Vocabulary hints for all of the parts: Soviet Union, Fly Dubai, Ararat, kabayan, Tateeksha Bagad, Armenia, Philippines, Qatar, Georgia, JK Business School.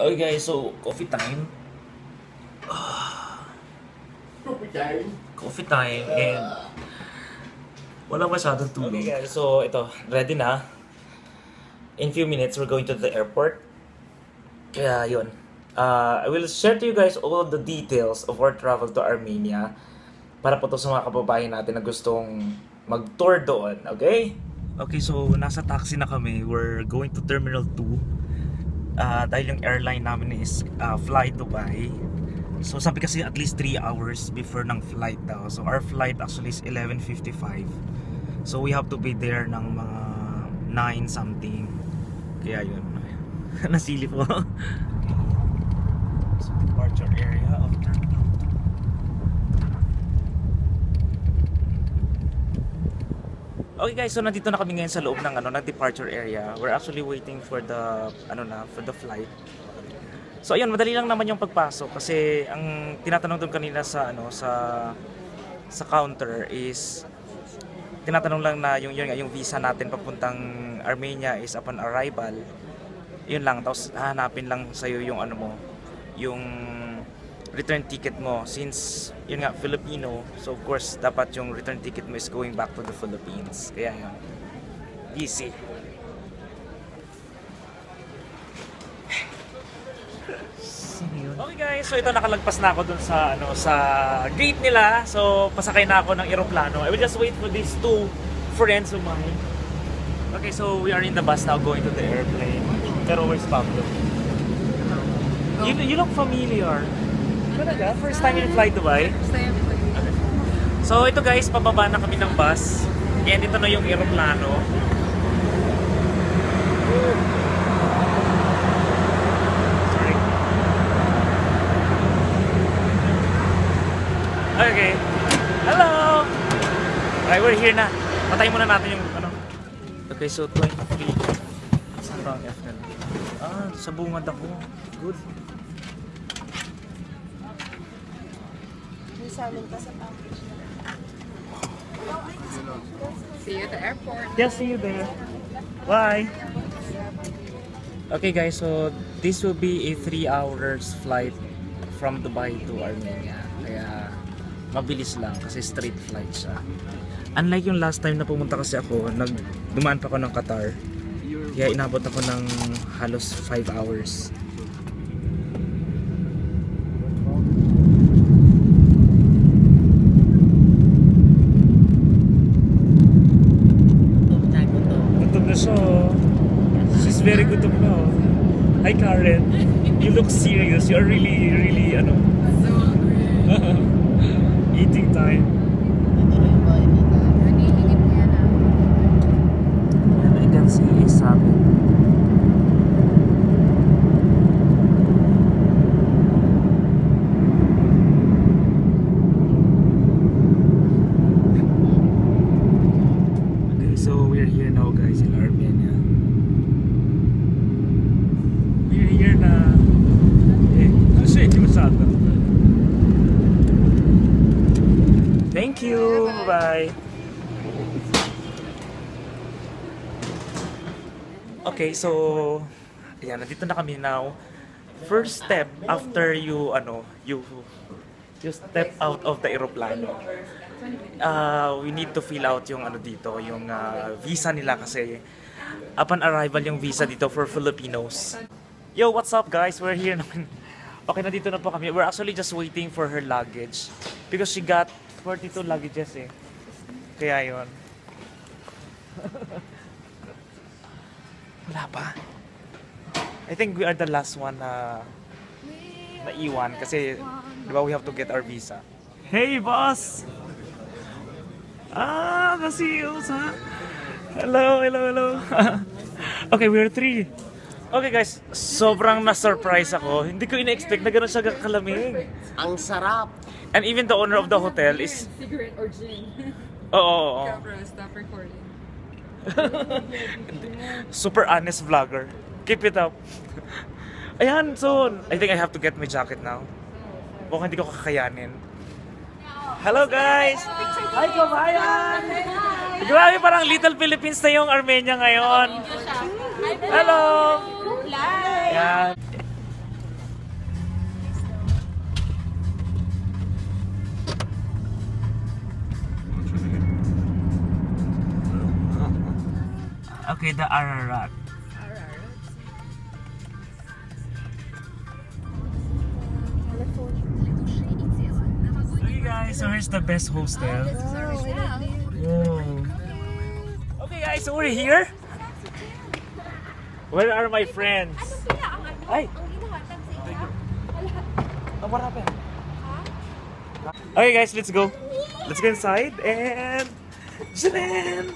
Okay guys, so coffee time. Coffee time and walang masyadong tulog. Okay guys, so ito, ready na. In few minutes, we're going to the airport. Kaya yun. I will share to you guys all the details of our travel to Armenia para po to sa mga kababayan natin na gustong mag-tour doon, okay? Okay, so nasa taxi na kami. We're going to Terminal 2. Dahil yung airline namin is Fly Dubai. So sabi kasi at least 3 hours before ng flight daw. So our flight actually is 11:55. So we have to be there ng mga 9 something. Kaya yun. Nasilip ko. So departure area of Terminal 2. Okay guys, so nandito na kami ngayon sa loob ng ng departure area. We're actually waiting for the for the flight. So ayun, madali lang naman yung pagpasok kasi ang tinatanong doon kanina sa sa counter is tinatanong lang na yung visa natin papuntang Armenia is upon arrival. Yun lang, tapos hahanapin lang sa iyo yung yung return ticket mo, since yun nga Filipino, so of course dapat yung return ticket mo is going back to the Philippines. Kaya yun, easy. Okay guys, so ito, nakalagpas na ako dun sa sa gate nila, so pasakay na ako ng eroplano. I will just wait for these two friends of mine. Okay, so we are in the bus now going to the airplane. Pero where's Pablo? You look familiar. First time you fly Dubai? First time in Dubai. Okay. So ito guys, pababa na kami ng bus. And ito na yung aeroplano. Sorry. Okay. Hello! Alright, we're here na. Patayin muna natin yung Okay, so 23. Saan ba ang F na? Ah, sa bungad ako. Good. See you at the airport. Yes, see you there. Bye. Okay guys, so this will be a 3 hours flight from Dubai to Armenia. Kaya mabilis lang kasi straight flight siya. Unlike yung last time na pumunta kasi ako, dumaan pa ako ng Qatar. Kaya inabot ako ng halos 5 hours. Very good to know. Hi Karen, you look serious. You're really so hungry. Eating time. And I can see it's happening. Okay, so we're here now guys in Armenia. Thank you. Bye. Okay, so ayan, nandito na kami now. First step after you you step out of the aeroplano. We need to fill out yung dito, yung visa nila kasi upon arrival yung visa dito for Filipinos. Yo, what's up guys? We're here naman. Okay, nandito na po kami. We're actually just waiting for her luggage because she got 42 luggages eh. Kaya yun. Wala pa. I think we are the last one na iwan kasi diba we have to get our visa. Hey boss! Ah, kasi yun sa... Hello. Okay, we're 3. Okay guys, sobrang na-surprise ako. Hindi ko ina-expect na gano'n siya kakalamig. Ang sarap! And even the owner of the hotel is... Cigarette or gin. Oo. Camera, stop recording. Super honest vlogger. Keep it up. Ayan, so I think I have to get my jacket now. Mukhang hindi ko kakayanin. Hello guys! Hi kabayan! Grabe, parang Little Philippines na yung Armenia ngayon. Hello! Hello. Yeah. Okay, the Ararat. So you guys, so here's the best hostel. Whoa. Okay guys, so we're here. Where are my friends? Hey. Oh, what happened? Okay guys, let's go. Let's go inside and... Jalan!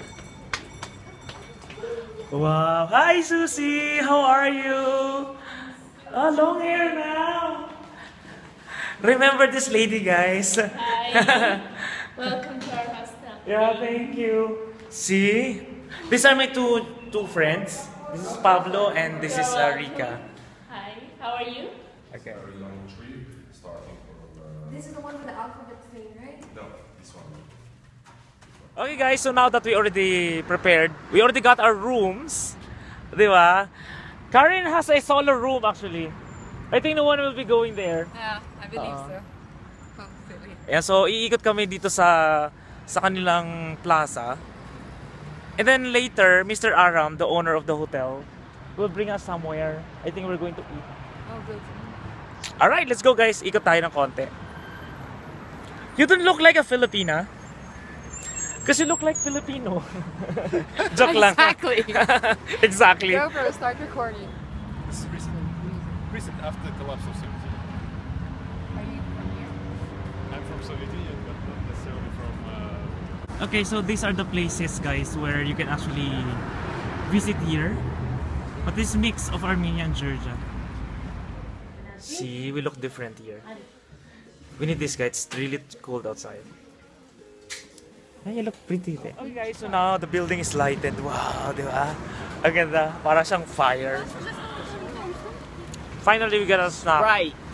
Wow! Hi Susie! How are you? Oh, long hair now! Remember this lady, guys! Hi! Welcome to our hostel. Yeah, thank you. See? These are my two friends. This is Pablo and this is Rica. Hi! How are you? Okay. Very long tree, starting from... This is the one with the alphabet thing, right? No, this one. Okay guys, so now that we already prepared, we already got our rooms, diba? Karen has a solo room actually. I think no one will be going there. Yeah, I believe so. Hopefully. Yeah, so iikot kami dito sa kanilang plaza. And then later, Mr. Aram, the owner of the hotel, will bring us somewhere. I think we're going to eat. Oh, good. Alright, let's go guys. Ikot tayo ng konti. You don't look like a Filipina. Because you look like Filipino. Joke lang. Exactly. Exactly. Go bro, start recording. This is recent after the collapse of Soviet Union. Are you from here? I'm from Soviet Union, but not necessarily from... Okay, so these are the places, guys, where you can actually visit here. But this mix of Armenia and Georgia. See, we look different here. We need this, guys. It's really cold outside. Ay, you look pretty there. Okay guys, so now the building is lighted. Wow, diba? Ang ganda. Para siyang fire. Finally, we got a snack. Right.